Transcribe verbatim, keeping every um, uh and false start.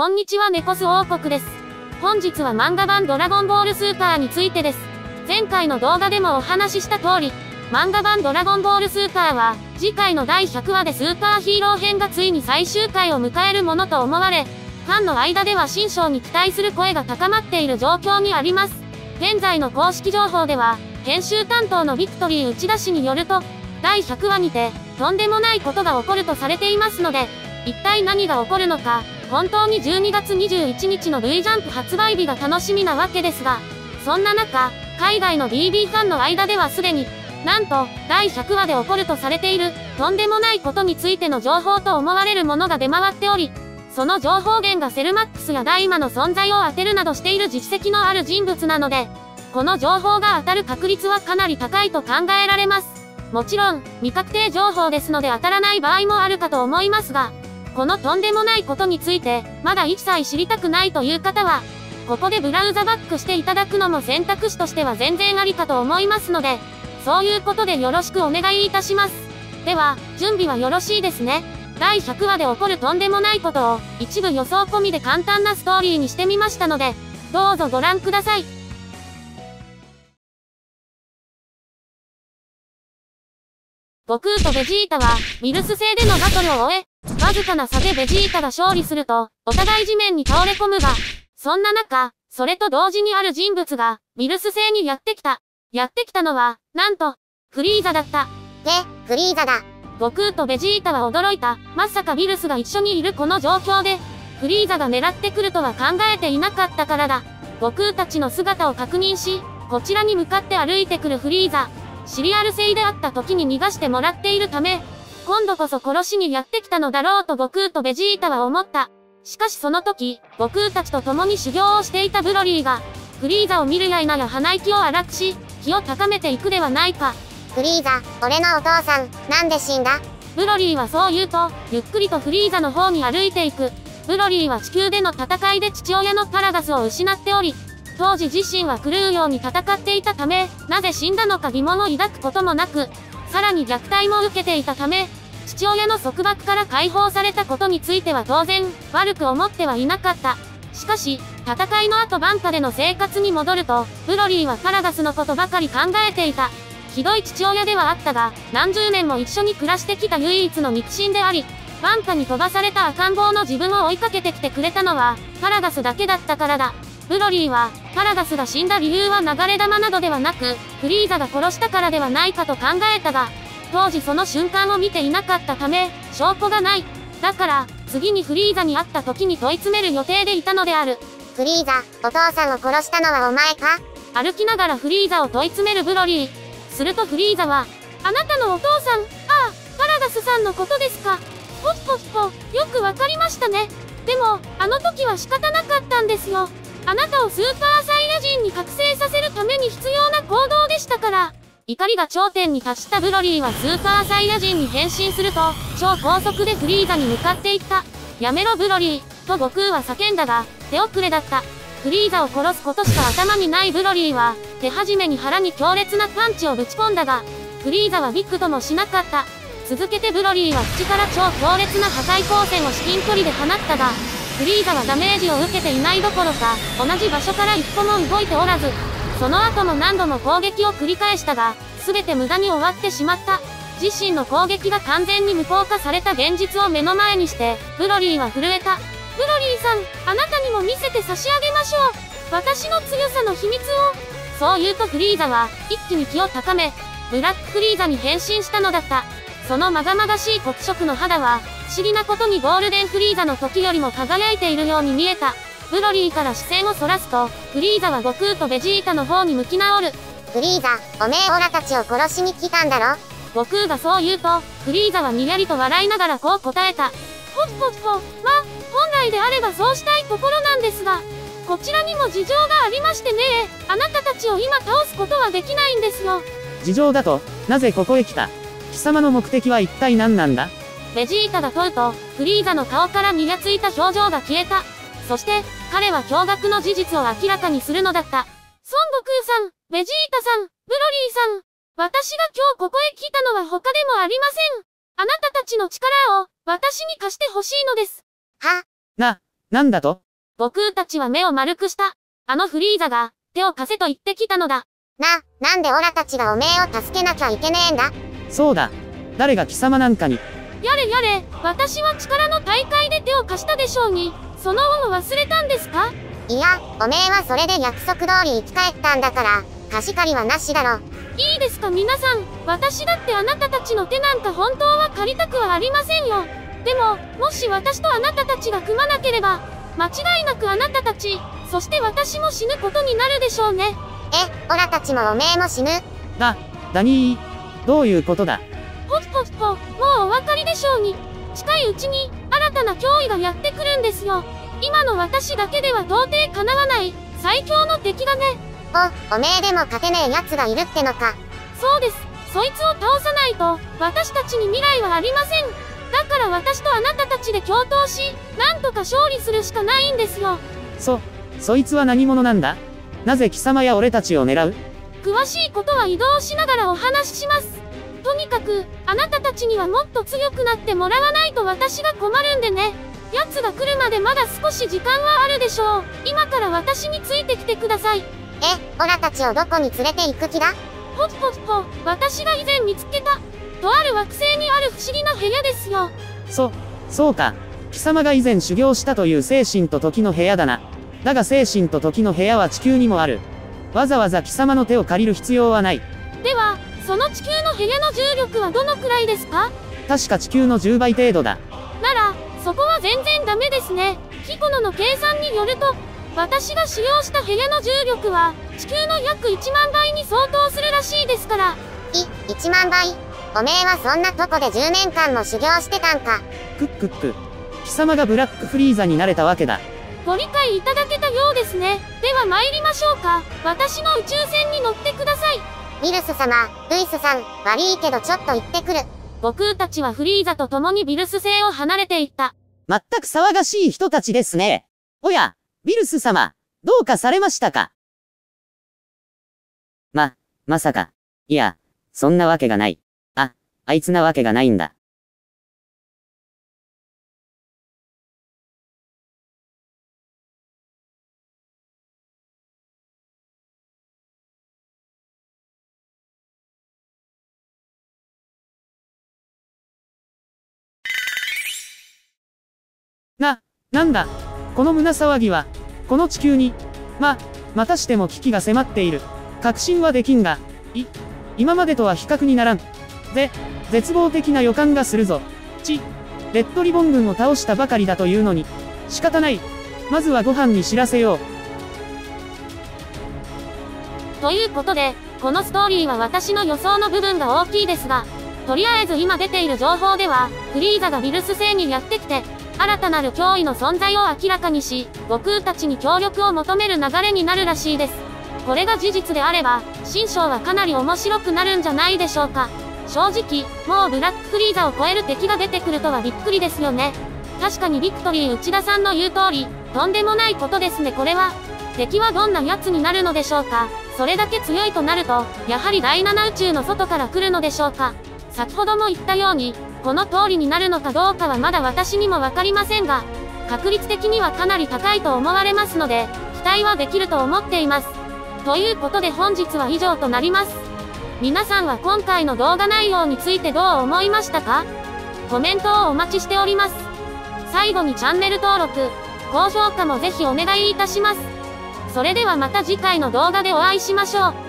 こんにちは、ネコス王国です。本日は漫画版ドラゴンボールスーパーについてです。前回の動画でもお話しした通り、漫画版ドラゴンボールスーパーは、次回のだいひゃくわでスーパーヒーロー編がついに最終回を迎えるものと思われ、ファンの間では新章に期待する声が高まっている状況にあります。現在の公式情報では、編集担当のビクトリー内田氏によると、だいひゃくわにて、とんでもないことが起こるとされていますので、一体何が起こるのか、本当にじゅうにがつにじゅういちにちの類ジャンプ発売日が楽しみなわけですが、そんな中、海外の ビービー ファンの間ではすでに、なんと、だいひゃくわで起こるとされている、とんでもないことについての情報と思われるものが出回っており、その情報源がセルマックスやダイマの存在を当てるなどしている実績のある人物なので、この情報が当たる確率はかなり高いと考えられます。もちろん、未確定情報ですので当たらない場合もあるかと思いますが、このとんでもないことについて、まだ一切知りたくないという方は、ここでブラウザバックしていただくのも選択肢としては全然ありかと思いますので、そういうことでよろしくお願いいたします。では、準備はよろしいですね。だいひゃくわで起こるとんでもないことを、一部予想込みで簡単なストーリーにしてみましたので、どうぞご覧ください。悟空とベジータは、ウィルス星でのバトルを終え、わずかな差でベジータが勝利すると、お互い地面に倒れ込むが、そんな中、それと同時にある人物が、ウィルス星にやってきた。やってきたのは、なんと、フリーザだった。え、フリーザだ。悟空とベジータは驚いた。まさかウィルスが一緒にいるこの状況で、フリーザが狙ってくるとは考えていなかったからだ。悟空たちの姿を確認し、こちらに向かって歩いてくるフリーザ。シリアル星であった時に逃がしてもらっているため、今度こそ殺しにやってきたのだろうと悟空とベジータは思った。しかしその時、悟空たちと共に修行をしていたブロリーが、フリーザを見るや否や鼻息を荒くし、気を高めていくではないか。フリーザ、俺のお父さん、なんで死んだ？ブロリーはそう言うと、ゆっくりとフリーザの方に歩いていく。ブロリーは地球での戦いで父親のパラガスを失っており、当時自身は狂うように戦っていたため、なぜ死んだのか疑問を抱くこともなく、さらに虐待も受けていたため、父親の束縛から解放されたことについては当然、悪く思ってはいなかった。しかし、戦いの後バンパでの生活に戻ると、ブロリーはパラガスのことばかり考えていた。ひどい父親ではあったが、何十年も一緒に暮らしてきた唯一の肉親であり、バンパに飛ばされた赤ん坊の自分を追いかけてきてくれたのは、パラガスだけだったからだ。ブロリーは、パラガスが死んだ理由は流れ弾などではなく、フリーザが殺したからではないかと考えたが、当時その瞬間を見ていなかったため、証拠がない。だから、次にフリーザに会った時に問い詰める予定でいたのである。フリーザ、お父さんを殺したのはお前か？歩きながらフリーザを問い詰めるブロリー。するとフリーザは、あなたのお父さん、ああ、パラガスさんのことですか。ほっほっほ、よくわかりましたね。でも、あの時は仕方なかったんですよ。あなたをスーパーサイヤ人に覚醒させるために必要な行動でしたから。怒りが頂点に達したブロリーはスーパーサイヤ人に変身すると、超高速でフリーザに向かっていった。やめろブロリー、と悟空は叫んだが、手遅れだった。フリーザを殺すことしか頭にないブロリーは、手始めに腹に強烈なパンチをぶち込んだが、フリーザはびくともしなかった。続けてブロリーは口から超強烈な破壊光線を至近距離で放ったが、フリーザはダメージを受けていないどころか、同じ場所から一歩も動いておらず、その後も何度も攻撃を繰り返したが、すべて無駄に終わってしまった。自身の攻撃が完全に無効化された現実を目の前にして、ブロリーは震えた。ブロリーさん、あなたにも見せて差し上げましょう。私の強さの秘密を。そう言うとフリーザは、一気に気を高め、ブラックフリーザに変身したのだった。そのまがまがしい黒色の肌は、不思議なことにゴールデンフリーザの時よりも輝いているように見えた。ブロリーから視線をそらすと、フリーザは悟空とベジータの方に向き直る。フリーザ、おめえオラたちを殺しに来たんだろ？悟空がそう言うと、フリーザはにやりと笑いながらこう答えた。ほっほっほ、ま、本来であればそうしたいところなんですが、こちらにも事情がありましてね、あなたたちを今倒すことはできないんですよ。事情だと、なぜここへ来た？貴様の目的は一体何なんだ？ベジータが問うと、フリーザの顔からにやついた表情が消えた。そして、彼は驚愕の事実を明らかにするのだった。孫悟空さん、ベジータさん、ブロリーさん、私が今日ここへ来たのは他でもありません。あなたたちの力を、私に貸してほしいのです。は？な、なんだと？僕たちは目を丸くした。あのフリーザが、手を貸せと言ってきたのだ。な、なんでオラたちがおめえを助けなきゃいけねえんだ？そうだ。誰が貴様なんかに。やれやれ、私は力の大会で手を貸したでしょうに、その恩を忘れたんですか？いや、おめえはそれで約束通り生き返ったんだから、貸し借りはなしだろ。いいですか皆さん、私だってあなたたちの手なんか本当は借りたくはありませんよ。でも、もし私とあなたたちが組まなければ、間違いなくあなたたち、そして私も死ぬことになるでしょうね。え、オラたちもおめえも死ぬ？な、ダニー、どういうことだ？ほっほっほ、もうお分かりでしょうに。近いうちに、新たな脅威がやってくるんですよ。今の私だけでは到底かなわない、最強の敵がね。お、おめえでも勝てねえ奴がいるってのか。そうです、そいつを倒さないと、私たちに未来はありません。だから私とあなたたちで共闘し、なんとか勝利するしかないんですよ。そ、そいつは何者なんだ？なぜ貴様や俺たちを狙う？詳しいことは移動しながらお話しします。とにかく、あなたたちにはもっと強くなってもらわないと私が困るんでね。奴が来るまでまだ少し時間はあるでしょう。今から私についてきてください。え、オラたちをどこに連れて行く気だ？ほっほっほ、私が以前見つけた。とある惑星にある不思議な部屋ですよ。そ、そうか。貴様が以前修行したという精神と時の部屋だな。だが精神と時の部屋は地球にもある。わざわざ貴様の手を借りる必要はない。では、その地球の部屋の重力はどのくらいですか？確か地球のじゅうばい程度だ。なら、そこは全然ダメですね。キコノの計算によると、私が使用した部屋の重力は、地球の約いちまんばいに相当するらしいですから。い、いちまんばい？おめえはそんなとこでじゅうねんかんも修行してたんか。クックック。貴様がブラックフリーザになれたわけだ。ご理解いただけたようですね。では参りましょうか。私の宇宙船に乗ってください。ウィルス様、ルイスさん、悪いけどちょっと行ってくる。僕たちはフリーザと共にビルス星を離れていった。まったく騒がしい人たちですね。おや、ビルス様、どうかされましたか？ま、まさか。いや、そんなわけがない。あいつなわけがないんだ。な、なんだ、この胸騒ぎは、この地球に、ま、またしても危機が迫っている。確信はできんが、い、今までとは比較にならん。で、絶望的な予感がするぞ。ち、レッドリボン軍を倒したばかりだというのに。仕方ない。まずはご飯に知らせよう。ということで、このストーリーは私の予想の部分が大きいですが、とりあえず今出ている情報では、フリーザがビルス星にやってきて、新たなる脅威の存在を明らかにし、悟空たちに協力を求める流れになるらしいです。これが事実であれば、新章はかなり面白くなるんじゃないでしょうか。正直、もうブラックフリーザを超える敵が出てくるとはびっくりですよね。確かにビクトリー内田さんの言う通り、とんでもないことですねこれは。敵はどんな奴になるのでしょうか。それだけ強いとなると、やはりだいなな宇宙の外から来るのでしょうか。先ほども言ったように、この通りになるのかどうかはまだ私にもわかりませんが、確率的にはかなり高いと思われますので、期待はできると思っています。ということで本日は以上となります。皆さんは今回の動画内容についてどう思いましたか？コメントをお待ちしております。最後にチャンネル登録、高評価もぜひお願いいたします。それではまた次回の動画でお会いしましょう。